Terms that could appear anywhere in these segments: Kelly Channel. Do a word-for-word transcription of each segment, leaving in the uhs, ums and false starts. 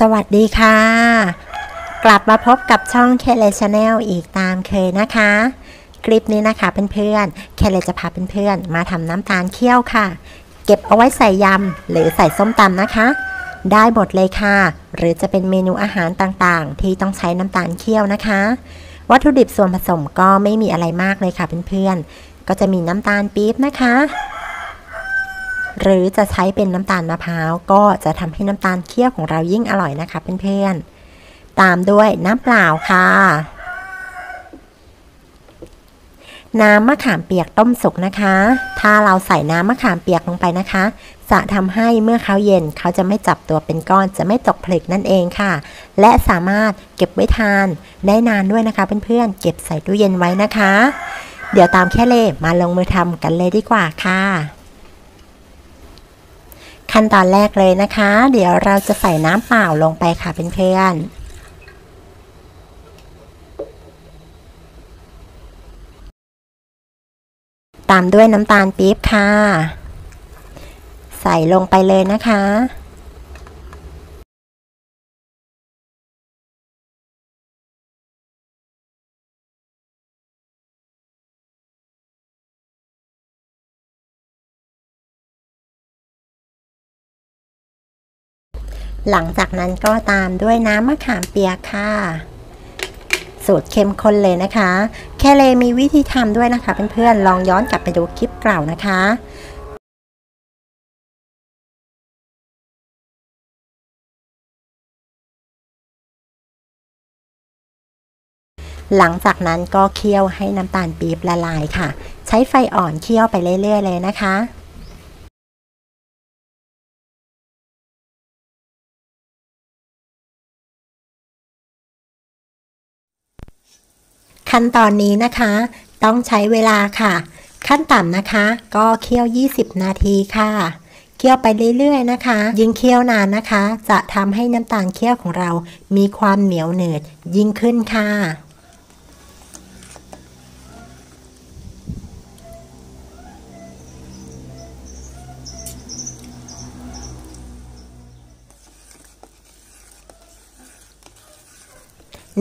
สวัสดีค่ะกลับมาพบกับช่อง Kelly Channel อีกตามเคยนะคะคลิปนี้นะคะเพื่อนๆ Kelly จะพาเพื่อนๆมาทำน้ำตาลเคี่ยวค่ะเก็บเอาไว้ใส่ยำหรือใส่ส้มตำนะคะได้หมดเลยค่ะหรือจะเป็นเมนูอาหารต่างๆที่ต้องใช้น้ำตาลเคี่ยวนะคะวัตถุดิบส่วนผสมก็ไม่มีอะไรมากเลยค่ะเพื่อนๆก็จะมีน้ำตาลปี๊บนะคะหรือจะใช้เป็นน้ำตาลมะพร้าวก็จะทำให้น้ำตาลเคี่ยวของเรายิ่งอร่อยนะคะเพื่อนๆตามด้วยน้ำเปล่าค่ะน้ำมะขามเปียกต้มสุกนะคะถ้าเราใส่น้ำมะขามเปียกลงไปนะคะจะทำให้เมื่อเขาเย็นเขาจะไม่จับตัวเป็นก้อนจะไม่ตกผลึกนั่นเองค่ะและสามารถเก็บไว้ทานได้นานด้วยนะคะเพื่อนๆเก็บใส่ตู้เย็นไว้นะคะเดี๋ยวตามแค่เล่มาลงมือทำกันเลยดีกว่าค่ะขั้นตอนแรกเลยนะคะเดี๋ยวเราจะใส่น้ำเปล่าลงไปค่ะเพื่อนๆตามด้วยน้ำตาลปี๊บค่ะใส่ลงไปเลยนะคะหลังจากนั้นก็ตามด้วยน้ำมะขามเปียกค่ะสูตรเข้มข้นเลยนะคะแค่เลยมีวิธีทำด้วยนะคะเพื่อนๆลองย้อนกลับไปดูคลิปเก่านะคะหลังจากนั้นก็เคี่ยวให้น้ำตาลปี๊บละลายค่ะใช้ไฟอ่อนเคี่ยวไปเรื่อยๆเลยนะคะขั้นตอนนี้นะคะต้องใช้เวลาค่ะขั้นต่ำนะคะก็เคี่ยวยี่สิบนาทีค่ะเคี่ยวไปเรื่อยๆนะคะยิ่งเคี่ยวนานนะคะจะทำให้น้ำตาลเคี่ยวของเรามีความเหนียวหนืดยิ่งขึ้นค่ะ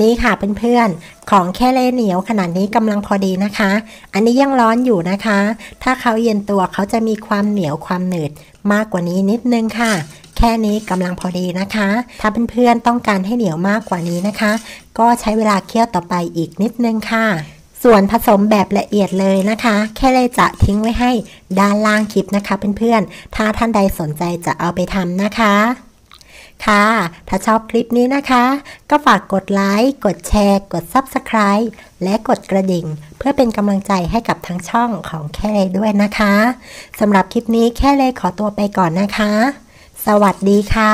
นี่ค่ะเพื่อนๆของแค่เล่เหนียวขนาดนี้กำลังพอดีนะคะอันนี้ยังร้อนอยู่นะคะถ้าเขาเย็นตัวเขาจะมีความเหนียวความหนืดมากกว่านี้นิดนึงค่ะแค่นี้กำลังพอดีนะคะถ้าเพื่อนๆต้องการให้เหนียวมากกว่านี้นะคะก็ใช้เวลาเคี่ยวต่อไปอีกนิดนึงค่ะส่วนผสมแบบละเอียดเลยนะคะแค่เล่จะทิ้งไว้ให้ด้านล่างคลิปนะคะเพื่อนๆถ้าท่านใดสนใจจะเอาไปทำนะคะค่ะถ้าชอบคลิปนี้นะคะก็ฝากกดไลค์กดแชร์กด ซับสไครบ์ และกดกระดิ่งเพื่อเป็นกำลังใจให้กับทั้งช่องของแค่เล่ด้วยนะคะสำหรับคลิปนี้แค่เล่ขอตัวไปก่อนนะคะสวัสดีค่ะ